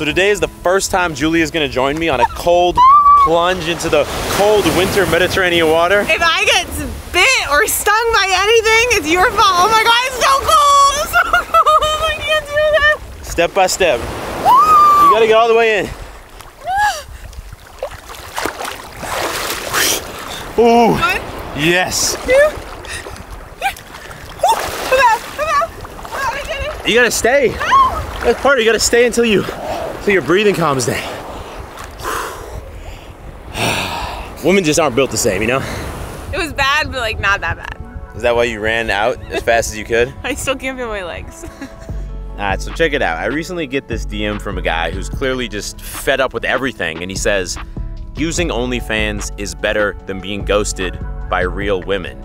So today is the first time Julie is gonna join me on a cold plunge into the cold winter Mediterranean water. If I get bit or stung by anything, it's your fault. Oh my God, it's so cold, it's so cold, I can't do that. Step by step. You gotta get all the way in. Ooh, one, yes. Two, three. Ooh, I'm out, I did it. You gotta stay. No. That's part, you gotta stay until your breathing calms down. Women just aren't built the same, you know? It was bad, but like not that bad. Is that why you ran out as fast as you could? I still can't feel my legs. Alright, so check it out. I recently get this DM from a guy who's clearly just fed up with everything, and he says, using OnlyFans is better than being ghosted by real women.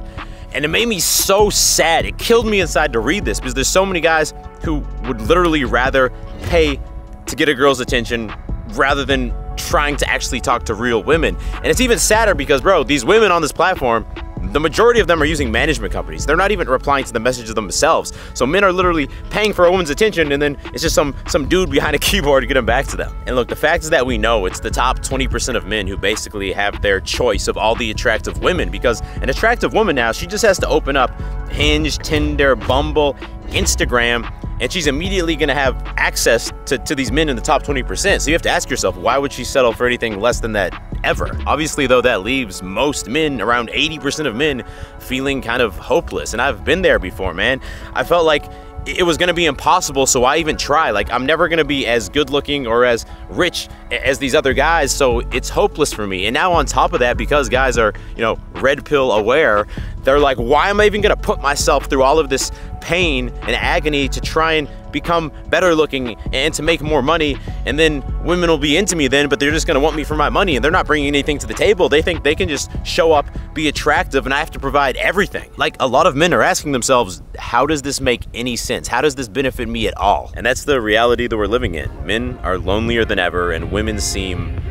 And it made me so sad. It killed me inside to read this, because there's so many guys who would literally rather pay to get a girl's attention rather than trying to actually talk to real women. And it's even sadder because, bro, these women on this platform, the majority of them are using management companies. They're not even replying to the messages themselves. So men are literally paying for a woman's attention, and then it's just some dude behind a keyboard to get them back to them. And look, the fact is that we know it's the top 20% of men who basically have their choice of all the attractive women, because an attractive woman now, she just has to open up Hinge, Tinder, Bumble, Instagram, and she's immediately gonna have access to these men in the top 20%. So you have to ask yourself, why would she settle for anything less than that ever? Obviously, though, that leaves most men, around 80% of men, feeling kind of hopeless. And I've been there before, man. I felt like it was gonna be impossible, so why even try? Like, I'm never gonna be as good looking or as rich as these other guys, so it's hopeless for me. And now on top of that, because guys are, you know, red pill aware, they're like, why am I even gonna put myself through all of this pain and agony to try and become better looking and to make more money, and then women will be into me then, but they're just gonna want me for my money and they're not bringing anything to the table. They think they can just show up, be attractive, and I have to provide everything. Like, a lot of men are asking themselves, how does this make any sense? How does this benefit me at all? And that's the reality that we're living in. Men are lonelier than ever, and women seem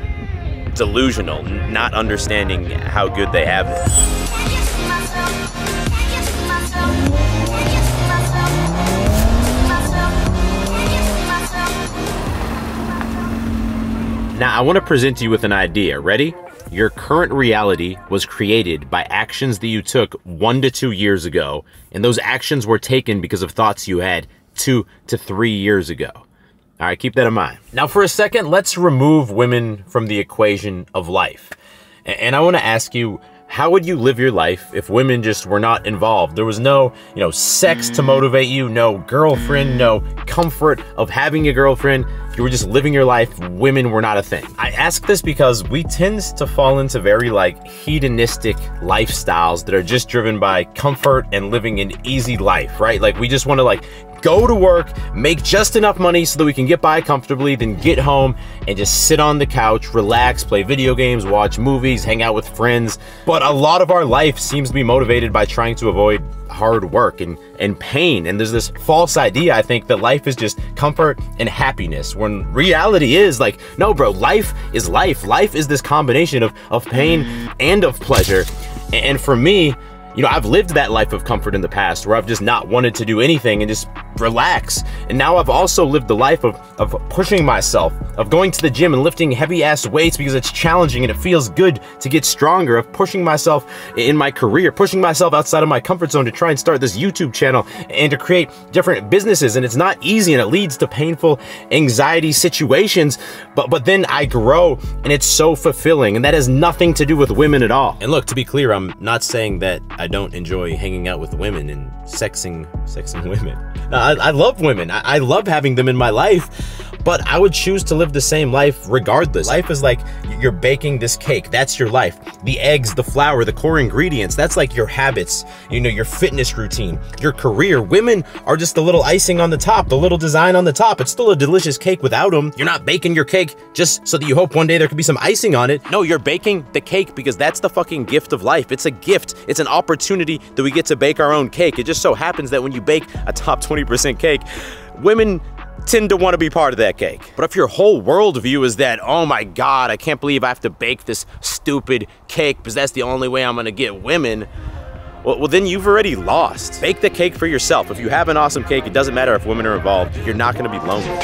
delusional, not understanding how good they have it. Now, I want to present you with an idea. Ready? Your current reality was created by actions that you took 1 to 2 years ago, and those actions were taken because of thoughts you had 2 to 3 years ago. All right, keep that in mind. Now, for a second, let's remove women from the equation of life. And I want to ask you, how would you live your life if women just were not involved? There was no, you know, sex to motivate you, no girlfriend, no comfort of having a girlfriend. You were just living your life. Women were not a thing. I ask this because we tend to fall into very like hedonistic lifestyles that are just driven by comfort and living an easy life, right? Like, we just want to like go to work, make just enough money so that we can get by comfortably, then get home and just sit on the couch, relax, play video games, watch movies, hang out with friends. But a lot of our life seems to be motivated by trying to avoid hard work and pain. And there's this false idea, I think, that life is just comfort and happiness, when reality is like, no, bro, life is life. Life is this combination of pain and of pleasure. And for me, you know, I've lived that life of comfort in the past where I've just not wanted to do anything and just relax. And now I've also lived the life of pushing myself, of going to the gym and lifting heavy ass weights because it's challenging and it feels good to get stronger, of pushing myself in my career, pushing myself outside of my comfort zone to try and start this YouTube channel and to create different businesses. And it's not easy, and it leads to painful anxiety situations, but then I grow and it's so fulfilling. And that has nothing to do with women at all. And look, to be clear, I'm not saying that I don't enjoy hanging out with women and sexing women. I love women. I love having them in my life, but I would choose to live the same life regardless. Life is like you're baking this cake. That's your life. The eggs, the flour, the core ingredients, that's like your habits, you know, your fitness routine, your career. Women are just the little icing on the top, the little design on the top. It's still a delicious cake without them. You're not baking your cake just so that you hope one day there could be some icing on it. No, you're baking the cake because that's the fucking gift of life. It's a gift. It's an opportunity that we get to bake our own cake. It just so happens that when you bake a top 20% cake, women tend to want to be part of that cake. But if your whole worldview is that, oh my God, I can't believe I have to bake this stupid cake because that's the only way I'm going to get women, well, then you've already lost. Bake the cake for yourself. If you have an awesome cake, it doesn't matter if women are involved. You're not going to be lonely.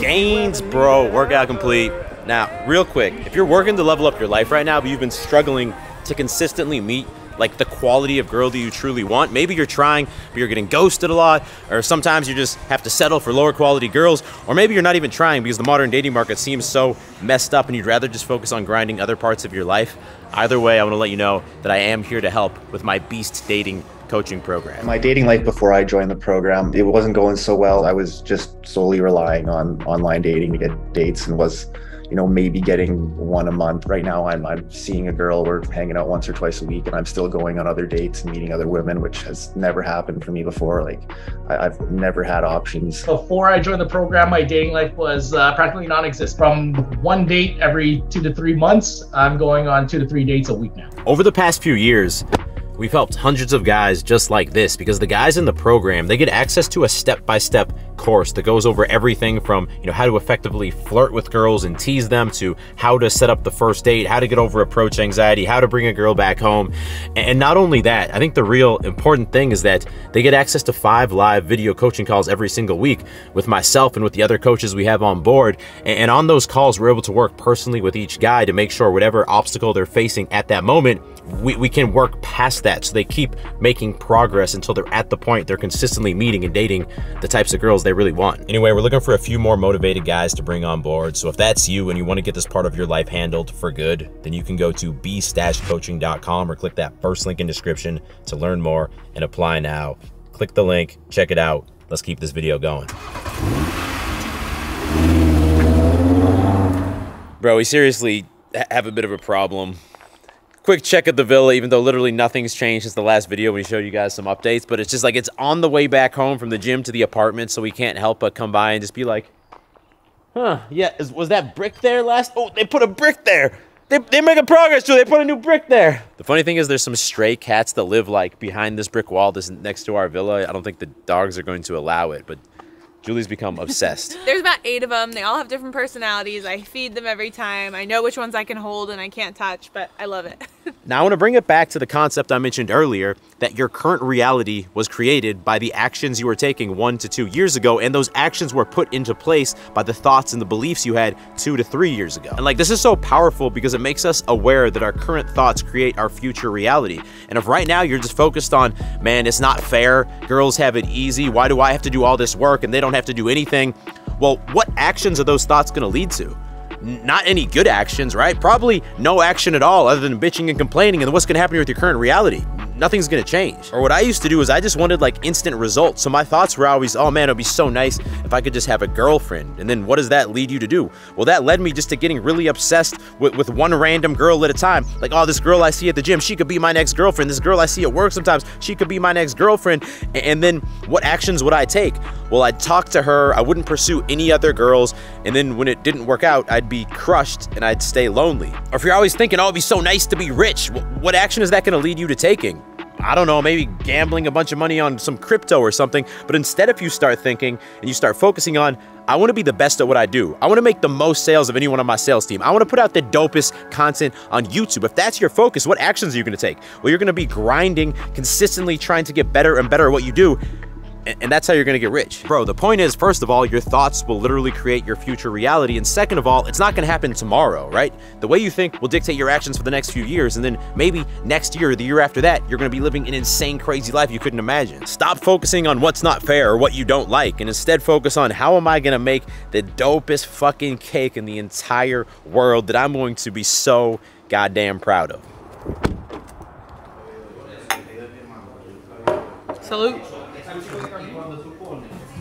Gains, bro. Workout complete. Now, real quick, if you're working to level up your life right now, but you've been struggling to consistently meet like the quality of girl that you truly want. Maybe you're trying, but you're getting ghosted a lot, or sometimes you just have to settle for lower quality girls, or maybe you're not even trying because the modern dating market seems so messed up and you'd rather just focus on grinding other parts of your life. Either way, I want to let you know that I am here to help with my Beast Dating Coaching program. My dating life before I joined the program, it wasn't going so well. I was just solely relying on online dating to get dates and was, you know, maybe getting one a month. Right now I'm seeing a girl, we're hanging out once or twice a week, and I'm still going on other dates and meeting other women, which has never happened for me before. Like, I've never had options. Before I joined the program, my dating life was practically non-existent. From one date every 2 to 3 months, I'm going on 2 to 3 dates a week now. Over the past few years, we've helped hundreds of guys just like this, because the guys in the program, they get access to a step-by-step course that goes over everything from, you know, how to effectively flirt with girls and tease them, to how to set up the first date, how to get over approach anxiety, how to bring a girl back home. And not only that, I think the real important thing is that they get access to 5 live video coaching calls every single week with myself and with the other coaches we have on board. And on those calls, we're able to work personally with each guy to make sure whatever obstacle they're facing at that moment, we can work past that, so they keep making progress until they're at the point they're consistently meeting and dating the types of girls they really want. Anyway, we're looking for a few more motivated guys to bring on board. So if that's you and you want to get this part of your life handled for good, then you can go to beast-coaching.com or click that first link in description to learn more and apply now. Click the link, check it out. Let's keep this video going. Bro, we seriously have a bit of a problem. Quick check of the villa, even though literally nothing's changed since the last video when we showed you guys some updates, but it's just like, it's on the way back home from the gym to the apartment, so we can't help but come by and just be like, huh, yeah, was that brick there last? Oh, they put a brick there. They make a progress too, they put a new brick there. The funny thing is there's some stray cats that live like behind this brick wall that's next to our villa. I don't think the dogs are going to allow it, but Julie's become obsessed. There's about 8 of them. They all have different personalities. I feed them every time. I know which ones I can hold and I can't touch, but I love it. Now I want to bring it back to the concept I mentioned earlier, that your current reality was created by the actions you were taking 1 to 2 years ago, and those actions were put into place by the thoughts and the beliefs you had 2 to 3 years ago. And like, this is so powerful because it makes us aware that our current thoughts create our future reality. And if right now you're just focused on, man, it's not fair, girls have it easy, why do I have to do all this work and they don't have to do anything? Well, what actions are those thoughts going to lead to? Not any good actions, right? Probably no action at all other than bitching and complaining. And what's going to happen with your current reality? Nothing's going to change. Or what I used to do is I just wanted like instant results. So my thoughts were always, oh man, it'd be so nice if I could just have a girlfriend. And then what does that lead you to do? Well, that led me just to getting really obsessed with one random girl at a time. Like, oh, this girl I see at the gym, she could be my next girlfriend. This girl I see at work sometimes, she could be my next girlfriend. And then what actions would I take? Well, I'd talk to her, I wouldn't pursue any other girls. And then when it didn't work out, I'd be crushed and I'd stay lonely. Or if you're always thinking, oh, it'd be so nice to be rich, what action is that going to lead you to taking? I don't know, maybe gambling a bunch of money on some crypto or something. But instead, if you start thinking and you start focusing on, I want to be the best at what I do, I want to make the most sales of anyone on my sales team, I want to put out the dopest content on YouTube. If that's your focus, what actions are you going to take? Well, you're going to be grinding, consistently trying to get better and better at what you do. And that's how you're gonna get rich. Bro, the point is, first of all, your thoughts will literally create your future reality. And second of all, it's not gonna happen tomorrow, right? The way you think will dictate your actions for the next few years. And then maybe next year or the year after that, you're gonna be living an insane, crazy life you couldn't imagine. Stop focusing on what's not fair or what you don't like, and instead focus on, how am I gonna make the dopest fucking cake in the entire world that I'm going to be so goddamn proud of? Salute.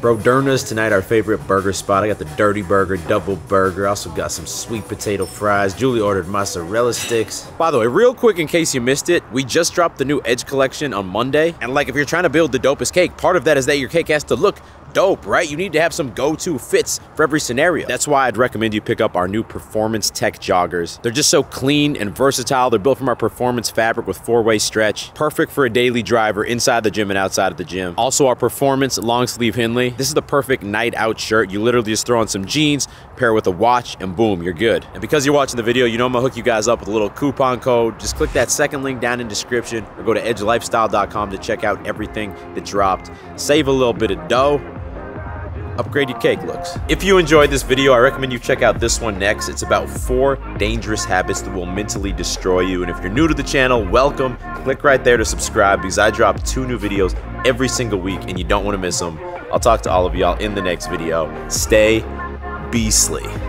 Bro, Derna's tonight, our favorite burger spot. I got the dirty burger, double burger. I also got some sweet potato fries. Julie ordered mozzarella sticks. By the way, real quick, in case you missed it, we just dropped the new EDGE collection on Monday. And like, if you're trying to build the dopest cake, part of that is that your cake has to look dope, right? You need to have some go-to fits for every scenario. That's why I'd recommend you pick up our new Performance Tech joggers. They're just so clean and versatile. They're built from our performance fabric with four-way stretch, perfect for a daily driver inside the gym and outside of the gym. Also our Performance long sleeve Henley. This is the perfect night out shirt. You literally just throw on some jeans, pair with a watch, and boom, you're good. And because you're watching the video, you know I'm gonna hook you guys up with a little coupon code. Just click that second link down in the description or go to edgelifestyle.com to check out everything that dropped. Save a little bit of dough, upgrade your cake looks. If you enjoyed this video, I recommend you check out this one next. It's about 4 dangerous habits that will mentally destroy you. And if you're new to the channel, welcome. Click right there to subscribe because I drop 2 new videos every single week and you don't want to miss them. I'll talk to all of y'all in the next video. Stay beastly.